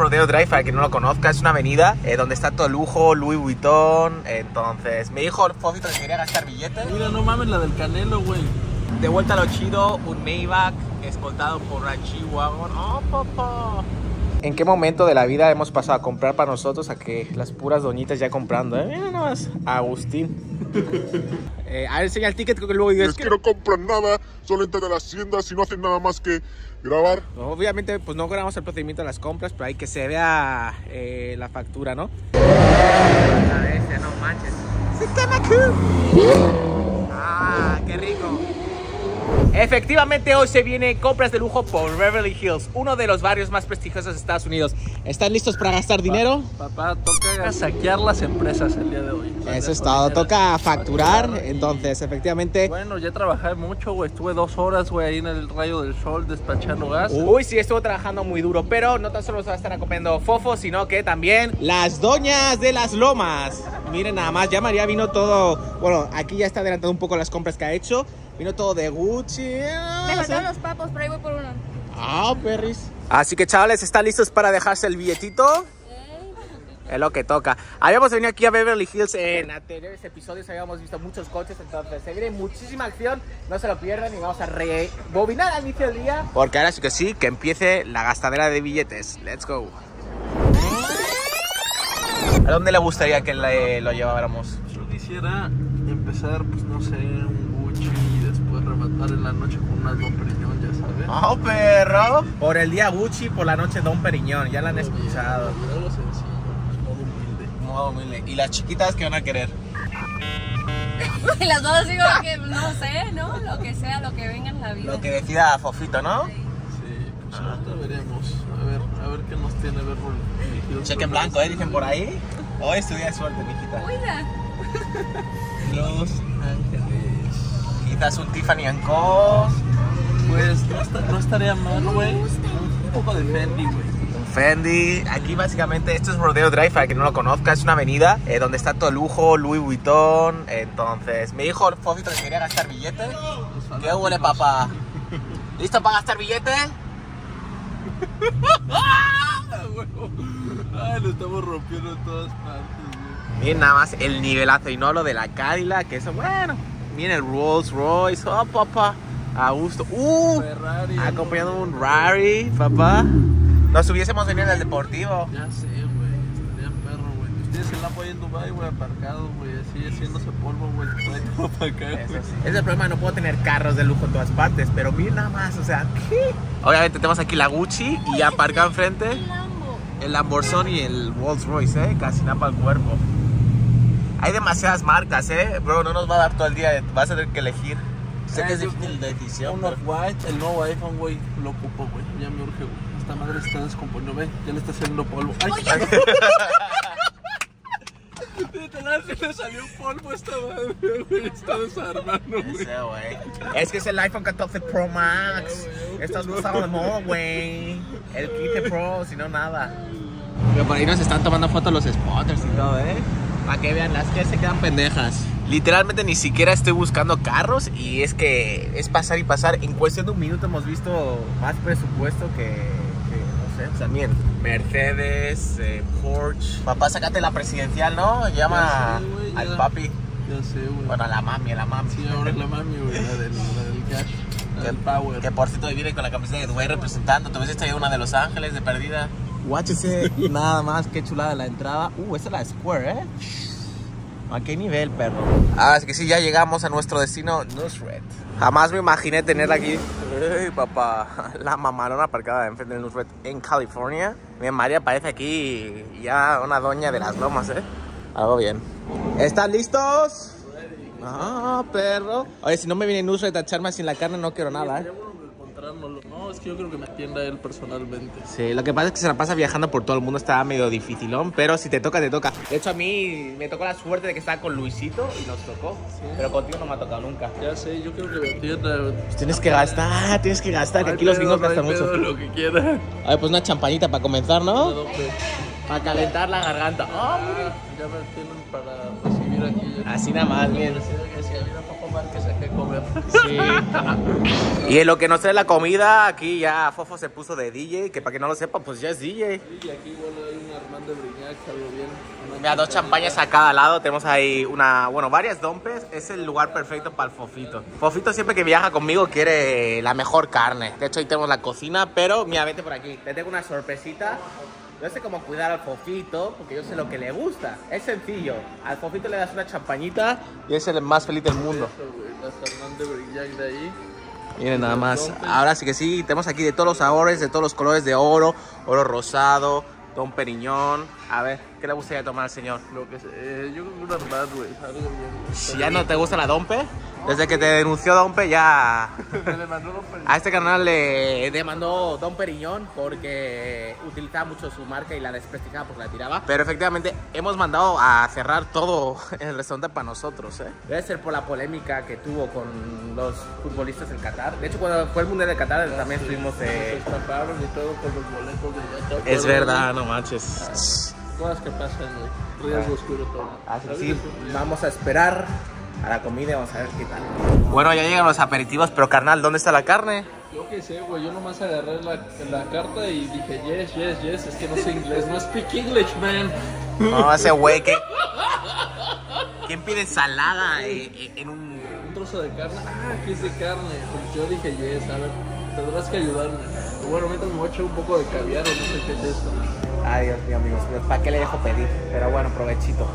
Rodeo Drive, para quien no lo conozca, es una avenida donde está todo lujo, Louis Vuitton. Entonces, me dijo el Fofito que quería gastar billetes. Mira, no mames, la del Canelo, güey. De vuelta a lo chido, un Maybach escoltado por Rachi Wagon. ¡Oh, papá! ¿En qué momento de la vida hemos pasado a comprar para nosotros a que las puras doñitas ya comprando, eh? Mira nomás, Agustín. A ver, enseña el ticket, creo que luego digo... Es que no compran nada, solo entran a las tiendas y no hacen nada más que grabar. Obviamente, pues no grabamos el procedimiento de las compras, pero hay que se vea la factura, ¿no? A ver, no manches. ¡Ah, qué rico! Efectivamente, hoy se viene compras de lujo por Beverly Hills, uno de los barrios más prestigiosos de Estados Unidos. ¿Están listos para gastar dinero? Papá, toca saquear las empresas el día de hoy. Eso es todo, toca facturar, entonces, efectivamente. Bueno, ya trabajé mucho, güey, estuve 2 horas, güey, ahí en el rayo del sol despachando gas. Uy, sí, estuvo trabajando muy duro, pero no tan solo se va a estar acompañando Fofo, sino que también las doñas de las lomas. Miren nada más, ya María vino todo, bueno, aquí ya está adelantando un poco las compras que ha hecho. Vino todo de Gucci. Me faltaron los papos, pero ahí voy por uno. Ah, perris. Así que, chavales, ¿están listos para dejarse el billetito? Es lo que toca. Habíamos venido aquí a Beverly Hills en anteriores episodios, habíamos visto muchos coches, entonces se viene muchísima acción, no se lo pierdan y vamos a rebobinar al inicio del día. Porque ahora sí, que empiece la gastadera de billetes. Let's go. ¿A dónde le gustaría que lo lleváramos? Yo quisiera empezar, pues no sé, un Gucci. Rematar en la noche con unas Dom Pérignon, ya sabes. ¡Oh, perro! Por el día Gucci, por la noche Dom Pérignon, ya la han escuchado. Algo sencillo, modo humilde. Modo humilde. ¿Y las chiquitas qué van a querer? Las dos digo que no sé, ¿no? Lo que sea, lo que venga en la vida. Lo que decida Fofito, ¿no? Sí, sí, pues ahorita veremos. A ver qué nos tiene Beverly. Cheque en blanco, dicen por ahí. Hoy es tu día de suerte, mijita. Cuida. Los Ángeles. Un Tiffany Co. Pues no estaría mal, güey. Un poco de Fendi, güey. Fendi. Aquí básicamente esto es Rodeo Drive, para quien no lo conozca. Es una avenida donde está todo lujo, Louis Vuitton. Entonces, me dijo el Fofito que quería gastar billetes. ¿Qué huele, papá? ¿Listo para gastar billetes? Ay, lo estamos rompiendo en todas partes. Miren nada más el nivelazo. Y no lo de la Cadillac, que eso, bueno. Miren el Rolls Royce, oh papá, a gusto. Ferrari, acompañando un Ferrari, papá. Nos hubiésemos venido en el deportivo. Ya sé, güey, estaría perro, güey. Ustedes se la apoyan en Dubai, güey, aparcado, güey, así haciéndose polvo, güey, todo para acá. Sí. Es el problema, no puedo tener carros de lujo en todas partes, pero miren nada más, o sea, ¿qué? Obviamente tenemos aquí la Gucci y aparcado enfrente el Lamborghini y el Rolls Royce, casi nada para el cuerpo. Hay demasiadas marcas, bro, no nos va a dar todo el día, vas a tener que elegir. Sé que es difícil la decisión. Un Off-White, el nuevo iPhone, güey, lo ocupo, güey, ya me urge, güey. Esta madre está descomponiendo, ve, ya le está haciendo polvo. ¡Ay! Se le salió un polvo esta madre, güey, está desarmando, güey. Ese, güey. Es que es el iPhone 14 Pro Max. Estas no estaban de moda, güey. El 15 Pro, si no nada. Pero por ahí nos están tomando fotos los spotters y todo, para que vean, las que se quedan pendejas. Literalmente ni siquiera estoy buscando carros y es que es pasar y pasar. En cuestión de un minuto hemos visto más presupuesto que no sé, también. Mercedes, Porsche. Papá, sacate la presidencial, ¿no? Llama ya sé, al papi. Ya sé, güey. Bueno, a la mami, Sí, ahora es la mami, güey, la del cash. El power. Que por cierto viene con la camiseta de Dubai representando. Tú ves esta, una de Los Ángeles de perdida. Guáchese, nada más, qué chulada la entrada. Esa es la Square, ¿A qué nivel, perro? Así que sí, ya llegamos a nuestro destino, Nusret. Jamás me imaginé tenerla aquí. Ay, papá. La mamarona aparcada enfrente del Nusret en California. Mira, María parece aquí ya una doña de las lomas, Algo bien. ¿Están listos? Ah, perro. Oye, si no me viene Nusret a echarme sin la carne, no quiero nada, No, es que yo creo que me atienda él personalmente. Sí, lo que pasa es que se la pasa viajando por todo el mundo. Está medio dificilón, pero si te toca, te toca. De hecho, a mí me tocó la suerte de que estaba con Luisito y nos tocó. Sí. Pero contigo no me ha tocado nunca. Ya sé, yo creo que me atienda. Pues tienes que gastar, que aquí los gringos gastan mucho. Lo que quieras. A ver, pues una champañita para comenzar, ¿no? Para calentar la garganta. Ya me atienden para recibir. mira aquí. Así nada más, bien. Sí. Y en lo que no sé la comida, aquí ya Fofo se puso de DJ, que para que no lo sepa, pues ya es DJ. Sí, y aquí bueno, hay un Armando Brignac, salió bien. Mira, dos champañas a cada lado, tenemos ahí una, bueno, varias dompes, es el lugar perfecto para el Fofito. Fofito siempre que viaja conmigo quiere la mejor carne, de hecho ahí tenemos la cocina, pero mira, vete por aquí, te tengo una sorpresita. Yo sé cómo cuidar al Fofito, porque yo sé lo que le gusta. Es sencillo. Al Fofito le das una champañita y es el más feliz del mundo. Miren nada más. Ahora sí que sí, tenemos aquí de todos los sabores, de todos los colores de oro. Oro rosado, Dom Pérignon. A ver, ¿qué le gustaría tomar, señor? Lo que sea, yo creo que una verdad, güey. Si ya no te gusta la Dompe, desde que te denunció Dompe ya... A este canal le demandó Dom Pérignon porque utilizaba mucho su marca y la desprestigiaba porque la tiraba. Pero efectivamente hemos mandado a cerrar todo el restaurante para nosotros, ¿eh? Debe ser por la polémica que tuvo con los futbolistas en Qatar. De hecho, cuando fue el Mundial de Qatar también estuvimos... Se escaparon y todo con los boletos de... Es verdad, no manches. Cosas que pasan, riesgo oscuro todo. Así sí, vamos a esperar a la comida y vamos a ver qué tal. Bueno, ya llegan los aperitivos, pero carnal, ¿dónde está la carne? Yo qué sé, güey, yo nomás agarré la carta y dije yes, yes, yes, es que no sé inglés, no speak English, man. No, ese güey que... ¿Quién pide ensalada en un trozo de carne? Ah, aquí es de carne, pues yo dije yes, a ver, tendrás que ayudarme. Bueno, mientras me voy a echar un poco de caviar, no sé qué es esto. Ay, Dios mío, amigos, ¿para qué le dejo pedir? Pero bueno, provechito.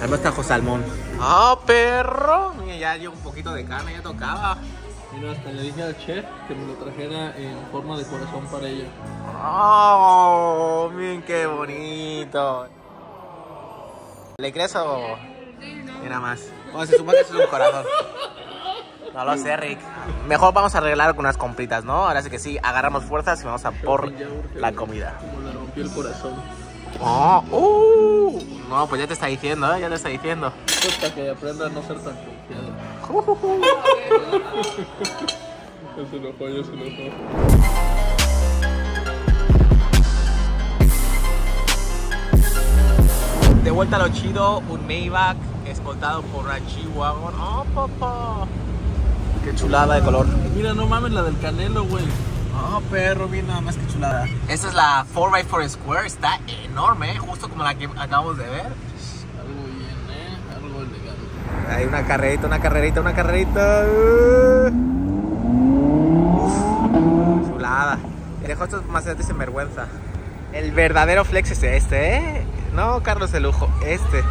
Además trajo salmón. ¡Ah, perro! Mira, ya llegó un poquito de carne, ya tocaba. Mira, hasta le dije al chef que me lo trajera en forma de corazón para ella. ¡Oh, miren qué bonito! ¿Le crees o...? Sí, no. Mira más. Bueno, se supone que eso es un corazón. No lo sé, Rick. Mejor vamos a arreglar unas compritas, ¿no? Ahora sí que sí, agarramos fuerzas y vamos a por la comida. Como le rompió el corazón. Oh, no, pues ya te está diciendo, ¿eh? Ya te está diciendo. Hasta que aprenda a no ser tan confiado. Es un ojo, es un ojo. De vuelta a lo chido, un Maybach escoltado por Rachi Wagon. ¡Oh, papá! Qué chulada de color. Mira, no mames, la del Canelo, güey. Oh, perro, bien, nada más que chulada. Esta es la 4x4 Square, está enorme, justo como la que acabamos de ver. Algo bien, algo elegante. Hay una carrerita, una carrerita, una carrerita. Uf, chulada. Dejó estos macetes en vergüenza. El verdadero flex es este, ¿eh? No, Carlos de lujo, este.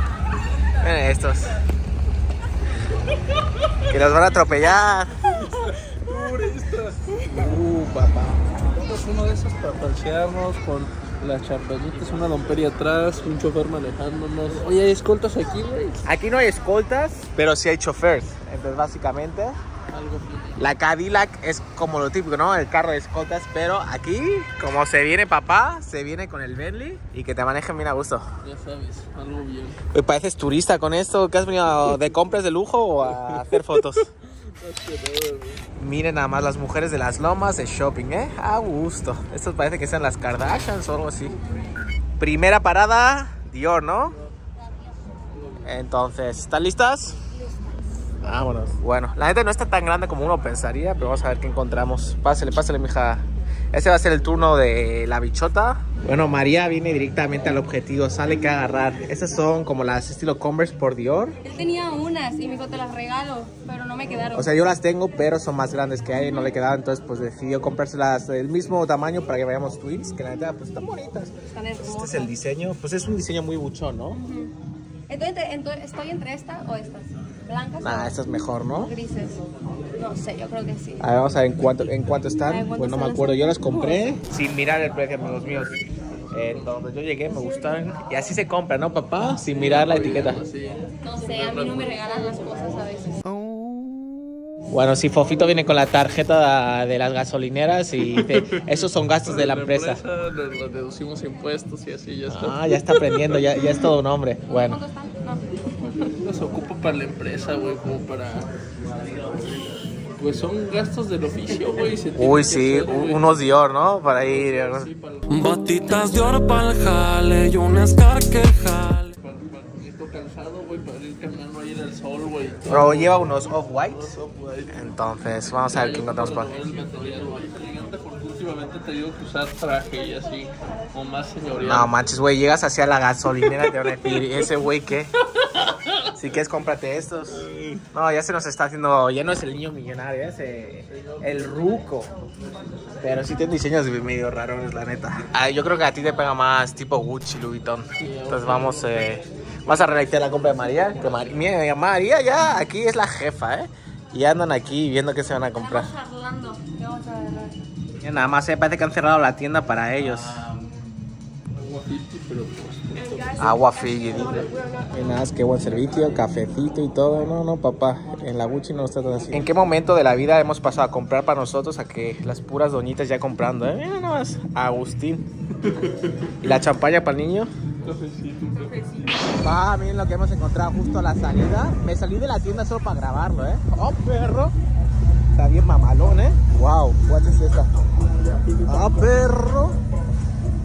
Miren estos. Que los van a atropellar. Turistas. Papá. Tenemos uno de esos para falsearnos con las champañitas, una dompería atrás, un chofer manejándonos. Oye, ¿hay escoltas aquí, güey? Aquí no hay escoltas, pero sí hay choferes. Entonces, básicamente, algo la Cadillac es como lo típico, ¿no? El carro de escoltas, pero aquí, como se viene papá, se viene con el Bentley y que te manejen bien a gusto. Ya sabes, algo bien. Pues pareces turista con esto, ¿qué has venido? ¿De compras de lujo o a hacer fotos? Miren nada más las mujeres de las lomas de shopping, ¿eh? A gusto. Estos parece que sean las Kardashians o algo así. Primera parada, Dior, ¿no? Entonces, ¿están listas? Vámonos. Bueno, la neta no está tan grande como uno pensaría, pero vamos a ver qué encontramos. Pásale, pásale, mija. Ese va a ser el turno de la bichota. Bueno, María viene directamente al objetivo, sale que agarrar. Estas son como las estilo Converse por Dior. Él tenía unas y me dijo, te las regalo, pero no me quedaron. O sea, yo las tengo, pero son más grandes que a él, no le quedaban. Entonces, pues decidió comprárselas del mismo tamaño para que vayamos twins, que la neta, pues están bonitas. Están hermosas. Este es el diseño, pues es un diseño muy buchón, ¿no? Uh-huh. Entonces, ¿estoy entre esta o estas? Blancas. Ah, esta es mejor, ¿no? Grises. No sé, yo creo que sí. A ver, vamos a ver en cuánto están. ¿En cuánto pues no me acuerdo, yo las compré sin mirar el precio, amigos míos. Donde yo llegué me gustaron. Y así se compra, ¿no, papá? Sin mirar la etiqueta. No sé, a mí no me regalan las cosas a veces. Bueno, si Fofito viene con la tarjeta de las gasolineras y dice, esos son gastos de la empresa. Le deducimos impuestos y así ya está. Ah, ya está aprendiendo, ya es todo un hombre. Bueno. Nos ocupa para la empresa, güey, como para... Pues son gastos del oficio, güey. Uy, sí, hacer, unos Dior, ¿no? Para ir... Sí, para el... Botitas Dior para el jale y un escar que jale. Para ir cansado, güey, para ir caminando ahí. sol, güey. Bro, lleva unos Off-White. Entonces, vamos a ver qué encontramos por aquí. Últimamente te digo que usar traje y así, o más señorial. No manches, güey, llegas hacia la gasolinera y te van a decir, ese güey, ¿qué? Si quieres, cómprate estos. No, ya se nos está haciendo, ya no es el niño millonario, es el ruco. Pero sí tiene diseños medio raros, la neta. Ah, yo creo que a ti te pega más tipo Gucci, Louis Vuitton. Entonces vamos, vas a realizar la compra de María. Que María ya aquí es la jefa, ¿eh? Y andan aquí viendo qué se van a comprar. Ya nada más, parece que han cerrado la tienda para ellos. Agua Fiji. Y nada, es que buen servicio, cafecito y todo. No, no, papá, en la Gucci no está tan así. ¿En qué momento de la vida hemos pasado a comprar para nosotros a que las puras doñitas ya comprando, eh? Mira nada más, Agustín. ¿Y la champaña para el niño? Cafecito, un cafecito. Ah, miren lo que hemos encontrado justo a la salida. Me salí de la tienda solo para grabarlo, eh. ¡Oh, perro! Está bien mamalón, eh. Wow, ¿cuál es esta? ¡Ah, perro!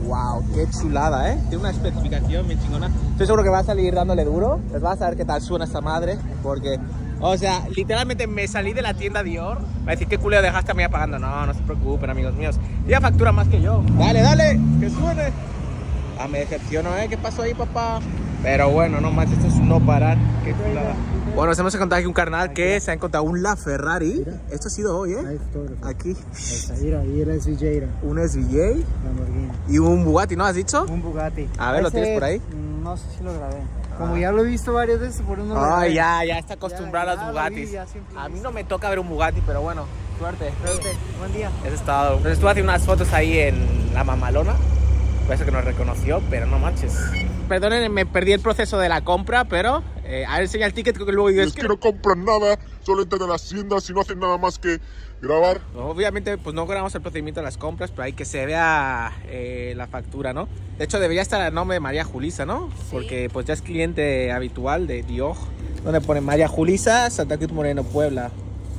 Wow, qué chulada, eh. Tiene una especificación bien chingona. Estoy seguro que va a salir dándole duro. Les vas a ver qué tal suena esta madre. Porque, o sea, literalmente me salí de la tienda Dior. Va a decir, qué culero dejaste a mí apagando. No, no se preocupen, amigos míos. Ella factura más que yo. Dale, dale, que suene. Ah, me decepcionó, ¿eh? ¿Qué pasó ahí, papá? Pero bueno, no manches, esto es no parar. Qué chulada. Bueno, nos hemos encontrado aquí un carnal que se ha encontrado un LaFerrari. Esto ha sido hoy, ¿eh? Aquí. Ahí era el SVJ. Un SVJ. Lamborghini. Y un Bugatti, ¿no has dicho? Un Bugatti. A ver, ¿lo tienes por ahí? No sé si lo grabé. Como ya lo he visto varias veces por uno. Ay, ya está acostumbrado a los Bugattis. A mí no me toca ver un Bugatti, pero bueno, suerte. Buen día. Eso es todo. Entonces tú haces unas fotos ahí en la mamalona. Parece que nos reconoció, pero no manches. Perdonen, me perdí el proceso de la compra, pero a ver, enseña el ticket que luego yo... Es que no compran nada, solo entran a las tiendas y no hacen nada más que grabar. Obviamente, pues no grabamos el procedimiento de las compras, pero hay que se vea la factura, ¿no? De hecho, debería estar el nombre de María Julissa, ¿no? Sí. Porque pues ya es cliente habitual de Dior. Donde pone María Julissa, Santa Cruz Moreno Puebla.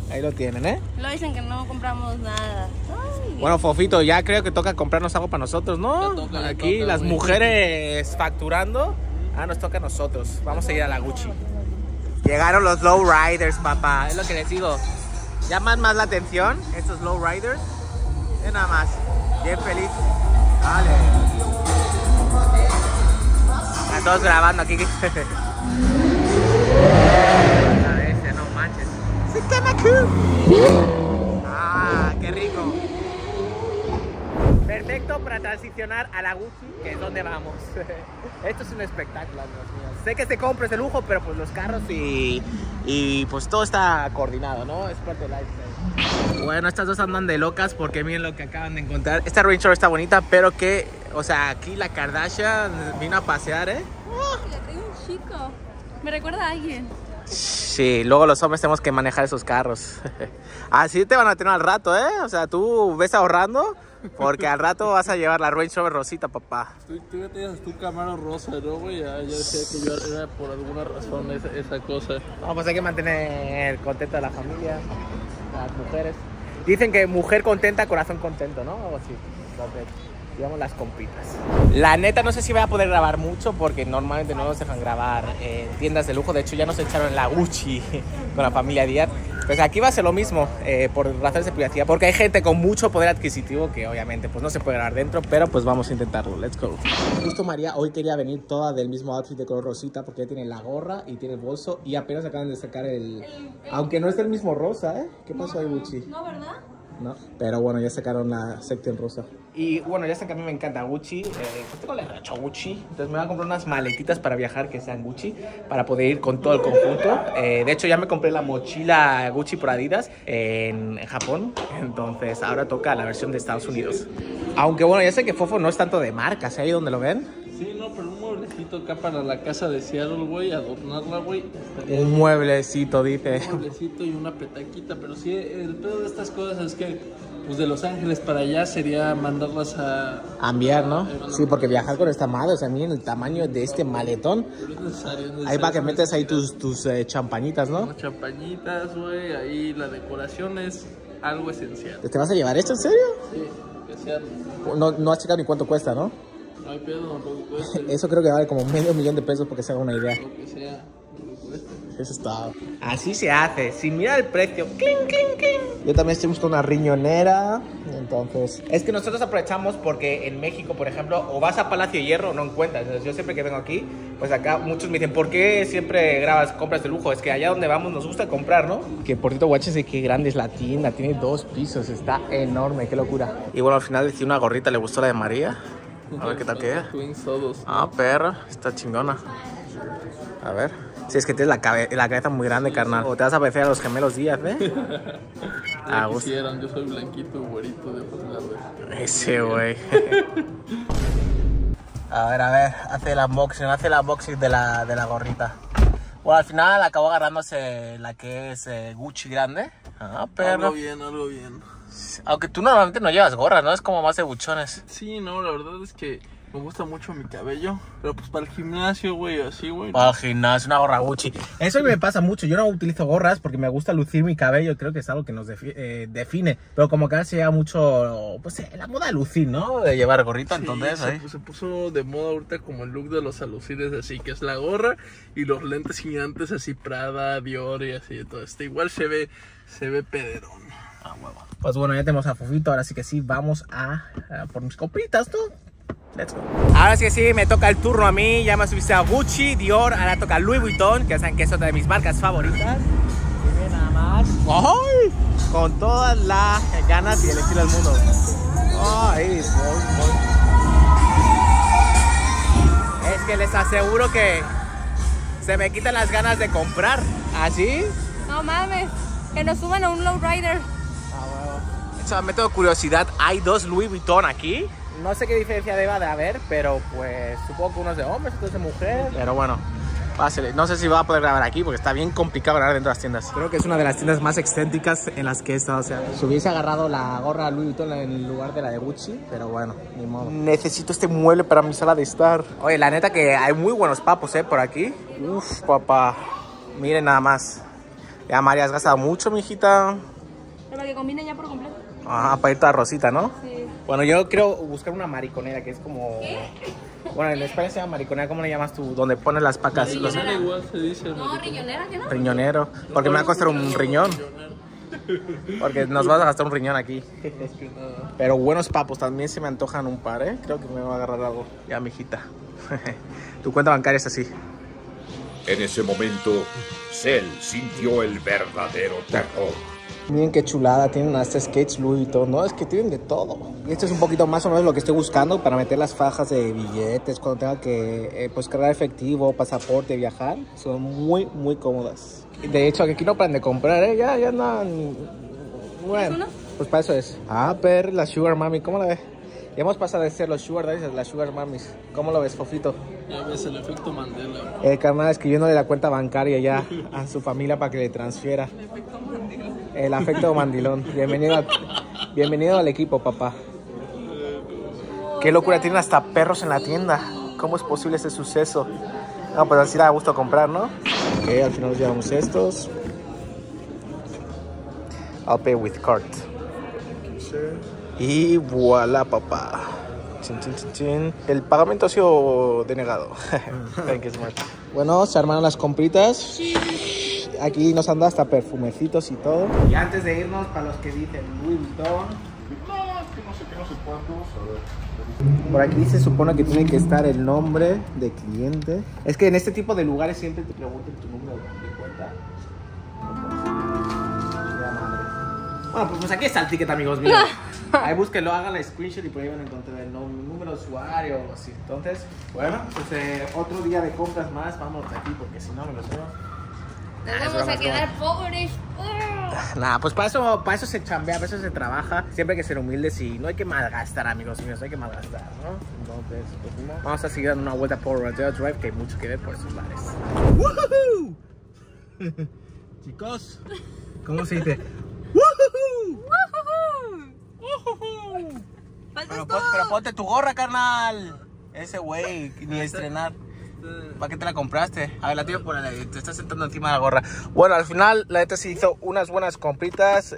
Ahí lo tienen, ¿eh? Lo dicen que no compramos nada. Ay. Bueno, Fofito, ya creo que toca comprarnos algo para nosotros, ¿no? Aquí las mujeres facturando. Ah, nos toca a nosotros. Vamos a ir a la Gucci. Llegaron los lowriders, papá. Es lo que les digo. Llaman más la atención estos lowriders. Es nada más. Bien feliz. Vale. Están todos grabando aquí. Ah, qué rico. Perfecto para transicionar a la Gucci, que es donde vamos. Esto es un espectáculo, amigos míos. Sé que se compra ese lujo, pero pues los carros y pues todo está coordinado, ¿no? Es parte del lifestyle. Bueno, estas dos andan de locas porque miren lo que acaban de encontrar. Esta Range Rover está bonita, pero que, o sea, aquí la Kardashian vino a pasear, ¿eh? Oh, le traigo un chico. Me recuerda a alguien. Sí, luego los hombres tenemos que manejar esos carros. Así te van a tener al rato, ¿eh? O sea, tú ves ahorrando porque al rato vas a llevar la Range Rover rosita, papá. Tú ya tenías tu Camaro rosa, ¿no, güey? Ya decía que yo era por alguna razón esa cosa. No, pues hay que mantener contenta a la familia, a las mujeres. Dicen que mujer contenta, corazón contento, ¿no? Algo así. Digamos las compitas. La neta no sé si voy a poder grabar mucho porque normalmente no nos dejan grabar en tiendas de lujo. De hecho ya nos echaron en la Gucci con la familia Díaz. Pues aquí va a ser lo mismo por razones de privacidad, porque hay gente con mucho poder adquisitivo que obviamente pues no se puede grabar dentro, pero pues vamos a intentarlo. Let's go. Justo María hoy quería venir toda del mismo outfit de color rosita porque ya tiene la gorra y tiene el bolso y apenas acaban de sacar aunque no es del mismo rosa, ¿eh? ¿Qué pasó ahí, Gucci? No, ¿verdad? No, pero bueno, ya sacaron la secta en rosa. Y bueno, ya sé que a mí me encanta Gucci. Tengo la racha Gucci. Entonces me voy a comprar unas maletitas para viajar que sean Gucci, para poder ir con todo el conjunto. De hecho, ya me compré la mochila Gucci por Adidas en Japón. Entonces ahora toca la versión de Estados Unidos. Aunque bueno, ya sé que Fofo no es tanto de marcas, ahí donde lo ven. Sí, no, pero un mueblecito acá para la casa de Seattle, güey, adornarla, güey. Un mueblecito, dice. Un mueblecito y una petaquita, pero sí, el pedo de estas cosas es que, pues de Los Ángeles para allá sería mandarlas a enviar, ¿no? Sí, porque viajar con esta madre, o sea, miren el tamaño de este maletón. Es necesario, ahí va que metes ahí tus champañitas, ¿no? Las champañitas, güey, ahí la decoración es algo esencial. ¿Te vas a llevar esto, en serio? Sí, que sea. No has checado ni cuánto cuesta, ¿no? No hay pedo, no puede ser. Eso creo que vale como $500,000 de pesos porque se haga una idea. Lo que sea. Eso está. Así se hace, sin mirar el precio. ¡Cling, cling, cling! Yo también estoy buscando una riñonera. Entonces, es que nosotros aprovechamos porque en México, por ejemplo, o vas a Palacio de Hierro o no encuentras. Entonces, yo siempre que vengo aquí, pues acá muchos me dicen, ¿por qué siempre grabas compras de lujo? Es que allá donde vamos nos gusta comprar, ¿no? Que por cierto, guaches, de qué grande es la tienda. Tiene 2 pisos, está enorme, qué locura. Y bueno, al final le hice una gorrita, le gustó la de María. A ver qué tal queda. Ah, perra, está chingona. A ver. Si es que tienes la cabeza muy grande, sí, carnal. O te vas a parecer a los gemelos Díaz, ¿eh? Ah, quisieran, yo soy blanquito, güerito de Fernández. Ese güey. A ver, hace el unboxing de la gorrita. Bueno, al final acabó agarrándose la que es Gucci grande. Ah, pero... Algo bien. Aunque tú normalmente no llevas gorra, ¿no? Es como más de buchones. Sí, no, la verdad es que me gusta mucho mi cabello, pero pues para el gimnasio, güey, así, güey. Para el gimnasio, una gorra Gucci. Eso me pasa mucho, yo no utilizo gorras porque me gusta lucir mi cabello, creo que es algo que nos define. Pero como que ahora se lleva mucho, pues, la moda de lucir, ¿no? De llevar gorrita, sí, entonces, se puso de moda ahorita como el look de los alucines, así, que es la gorra y los lentes gigantes, así, Prada, Dior y así, todo esto. Igual se ve pederón. Ah, huevo. Pues bueno, ya tenemos a Fofito, ahora sí que sí, vamos a por mis copitas, ¿no? Let's go. Ahora sí que sí, me toca el turno a mí. Ya me subiste a Gucci, Dior, ahora toca Louis Vuitton, que ya saben que es otra de mis marcas favoritas. Miren nada más. ¡Ay! Con todas las ganas y el estilo del mundo. ¡Ay! Es que les aseguro que se me quitan las ganas de comprar. ¿Así? No mames, que nos suban a un lowrider. Ah, bueno. Solamente de curiosidad, hay 2 Louis Vuitton aquí. No sé qué diferencia deba de haber, pero pues supongo que uno es de hombres, otro es de mujer. Pero bueno, pásale. No sé si va a poder grabar aquí porque está bien complicado grabar dentro de las tiendas. Creo que es una de las tiendas más excéntricas en las que he estado. O sea, si hubiese agarrado la gorra Louis Vuitton en lugar de la de Gucci, pero bueno, ni modo. Necesito este mueble para mi sala de estar. Oye, la neta que hay muy buenos papos, por aquí. Uf, papá. Miren nada más. Ya, María, has gastado mucho, mijita. Pero que combine ya por completo. Ah, para ir toda rosita, ¿no? Sí. Bueno, yo quiero buscar una mariconera, que es como... ¿Qué? Bueno, en España se llama mariconera, ¿cómo le llamas tú? Donde pones las pacas. No, igual se dice. No, riñonera, ¿qué no? Riñonero, porque no, me va a costar un riñón. Porque nos vas a gastar un riñón aquí. No es que nada. Pero buenos papos, también se me antojan un par, ¿eh? Creo que me va a agarrar algo. Ya, mijita. Tu cuenta bancaria es así. En ese momento, Cell sintió el verdadero terror. Miren qué chulada, tienen hasta skates Louis Vuitton, ¿no? Es que tienen de todo. Y esto es un poquito más o menos lo que estoy buscando para meter las fajas de billetes cuando tenga que pues cargar efectivo, pasaporte, viajar. Son muy, muy cómodas. De hecho, aquí no paran de comprar, ¿eh? Ya andan... Bueno, pues para eso es. Ah, pero la Sugar Mami, ¿cómo la ves? Ya hemos pasado de ser los Sugar Daddies a las Sugar Mamis. ¿Cómo lo ves, Fofito? Ya ves el efecto Mandela. El carnal escribiéndole la cuenta bancaria ya a su familia para que le transfiera. El efecto Mandela. El afecto mandilón. Bienvenido al equipo, papá. Qué locura, tienen hasta perros en la tienda. ¿Cómo es posible ese suceso? No, pues así da gusto comprar, ¿no? Ok, al final nos llevamos estos. I'll pay with cart. Y voilà, papá. Chin, chin, chin, chin. El pagamento ha sido denegado. Thank you so much. Bueno, se armaron las compritas. Aquí nos han dado hasta perfumecitos y todo. Y antes de irnos, para los que dicen Louis Vuitton, no sé cuántos, a ver. Por aquí se supone que tiene que estar el nombre de cliente. Es que en este tipo de lugares siempre te preguntan tu número de cuenta. Bueno, pues aquí está el ticket, amigos míos. Ahí búsquenlo, hagan la screenshot y por ahí van a encontrar el número de usuario o así. Entonces, bueno, pues otro día de compras más, vámonos de aquí porque si no me lo llevo. Nos vamos a quedar pobres. Nada, pues para eso se chambea, para eso se trabaja. Siempre hay que ser humildes y no hay que malgastar, amigos míos, hay que malgastar, ¿no? Entonces, pues, vamos a seguir dando una vuelta por Rodeo Drive, que hay mucho que ver por esos lares. ¡Woohoo! Chicos, ¿cómo se dice? ¡Woohoo! ¡Woohoo! Pero ponte tu gorra, carnal. Ese güey, ni estrenar. ¿Para qué te la compraste? A ver, la tío, te estás sentando encima de la gorra. Bueno, al final, la neta se hizo unas buenas compritas.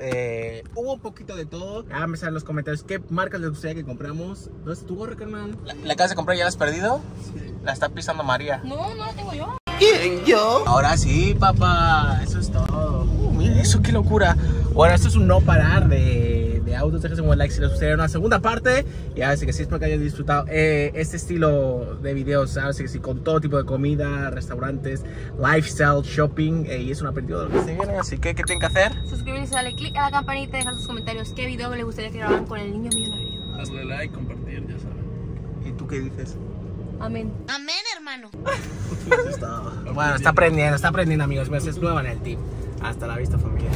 Hubo un poquito de todo. Háganme saber en los comentarios qué marcas les gustaría que compramos. ¿Dónde está tu gorra, carnal? ¿La acabas de comprar? ¿Ya la has perdido? Sí. La está pisando María. No, no la tengo yo. ¿Quién? ¿Yo? Ahora sí, papá. Eso es todo. Mira eso, qué locura. Bueno, esto es un no parar de autos. Déjense un like si les gustaría una segunda parte. Y ahora sí que sí, espero que hayan disfrutado este estilo de videos. Ahora sí que sí, con todo tipo de comida, restaurantes, lifestyle, shopping. Y es un aperitivo de lo que se viene. Así que, ¿qué tienen que hacer? Suscribirse, darle click a la campanita, dejar sus comentarios. ¿Qué video les gustaría que grabaran con el niño millonario? Darle like, compartir, ya saben. ¿Y tú qué dices? Amén. Amén, hermano. Bueno, está aprendiendo, amigos. Es nueva en el team. Hasta la vista, familia.